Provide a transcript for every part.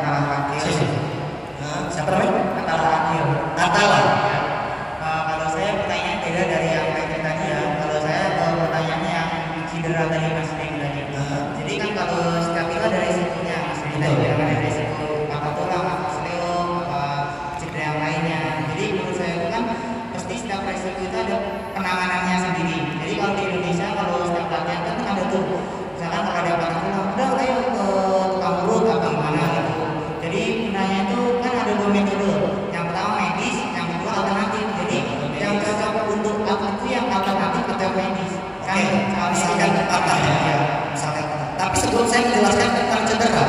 Atala Fadil. Siapa namanya? Atala Fadil. Atala. Kalau saya pertanyaan beda dari yang lain tadi ya. Kalau saya pertanyaannya yang cedera tadi Mas Deng tadi. Jadi kan kalau skapula dari sininya Mas Deng tadi kan ada risiko patah tulang, sleo, cedera yang lainnya. Jadi menurut saya itu kan pasti setiap risiko itu ada penanganannya sendiri. Jadi kalau di Indonesia kalau setiap latihan kan ada tuh. Misalkan kalau ada patah tulang, udah ayo ke tukang urut atau gimana gitu. Jadi gunanya itu kan ada dua metode. Yang pertama medis, yang kedua alternatif. Jadi yang cocok untuk atlet itu yang alternatif atau medis. Oke, misalkan apa ya? Misalkan. Tapi sebelum saya menjelaskan tentang cedera,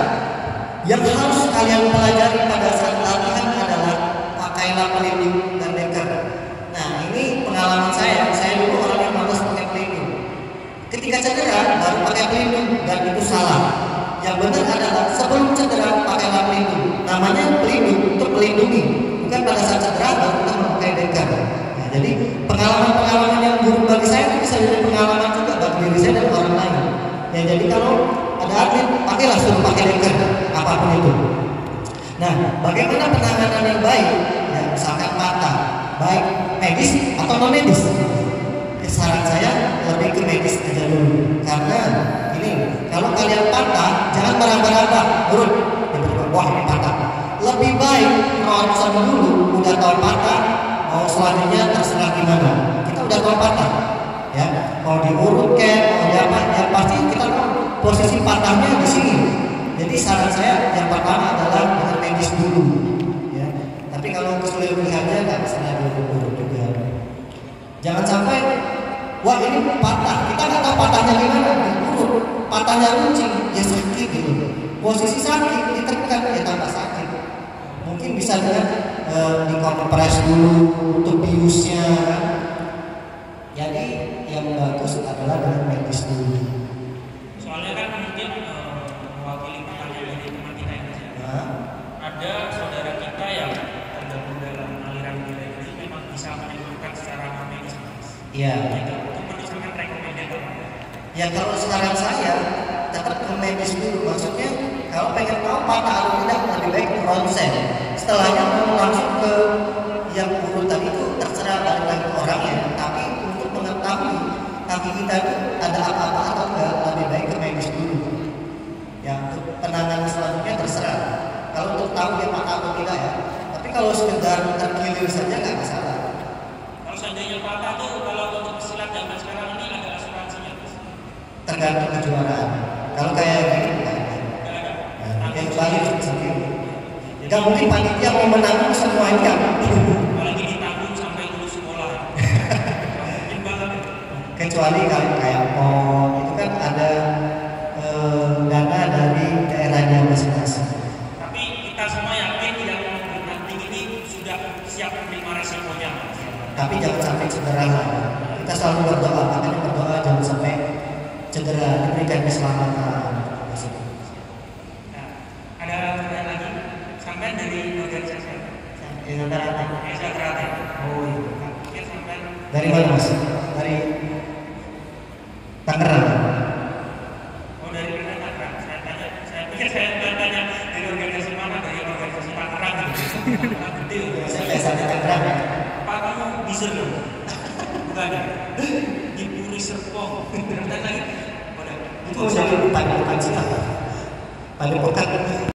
yang harus kalian pelajari pada saat latihan adalah pakailah pelindung dan deker. Nah, ini pengalaman saya dulu orang yang malas pakai pelindung. Ketika cedera baru pakai pelindung dan itu salah. Yang benar adalah sebelum cedera pakailah pelindung. Namanya pelindung untuk melindungi, bukan pada saat cedera baru kita memakai deker. Nah, jadi pengalaman-pengalaman yang buruk bagi saya itu bisa jadi pengalaman juga bagi diri saya dan orang lain. Ya, jadi kalau ada atlet pakailah suruh pakai deker apapun itu. Nah, bagaimana penanganan yang baik? Ya, misalkan mata, baik medis atau non medis. Saran saya lebih ke medis aja dulu, karena ini kalau kalian patah jangan meraba-raba urut tiba-tiba wah ini patah, lebih baik ronsen dulu, udah tahu patah mau selanjutnya terserah gimana, kita udah tahu patah ya mau diurut kayak mau diapa yang pasti kita tahu posisi patahnya di sini. Jadi saran saya yang pertama adalah dengan medis dulu ya, tapi kalau keseluruhannya nggak bisa diurut juga. Jangan sampai wah ini patah, kita nggak tahu patahnya gimana, diurut, patahnya runcing, ya sakit gitu. Posisi sakit, ditekan, ya tambah sakit. Mungkin bisa dengan dikompres dulu untuk biusnya. Jadi yang bagus adalah dengan medis dulu. Soalnya kan mungkin mewakili pertanyaan dari teman kita yang ada saudara kita yang tergabung dalam aliran bela diri memang bisa menentukan secara medis. Iya. Ya kalau saran saya tetap ke medis dulu, maksudnya kalau pengen tahu patah atau tidak lebih baik ronsen. Setelahnya mau langsung ke yang urut tadi itu terserah balik lagi orangnya. Tapi untuk mengetahui kaki kita itu ada apa-apa atau enggak lebih baik ke medis dulu. Ya untuk penanganan selanjutnya terserah. Kalau untuk tahu dia patah atau tidak ya. Tapi kalau sekedar terkilir saja nggak masalah. Kalau seandainya patah tuh kalau untuk silat zaman sekarang ini ada asuransinya. Tergantung kejuaraan. Kalau kayak gini, yang lain sendiri. Gak mungkin panitia mau menanggung semuanya. Apalagi ditanggung sampai lulus sekolah. Kecuali kalau kayak pon itu kan ada dana dari daerahnya masing-masing. Tapi kita semua yakin tidak nanti ini sudah siap menerima resikonya. Tapi jangan sampai cedera. Kita selalu berdoa, makanya berdoa jangan sampai cedera, diberikan keselamatan. Nah, ada pertanyaan lagi? Sampai dari organisasi apa? Esa Terate. Esa Terate. Oh iya. Mungkin sampai dari mana Mas? Dari Tangerang. Oh dari mana Tangerang? Saya tanya. Saya pikir saya tanya dari organisasi mana? Dari organisasi Tangerang. Tangerang gede. Saya Esa Terate. Pak kamu bisa dong? Bukan ya? Di Puri Serpong. Ternyata lagi. Itu saya lupa paling penting.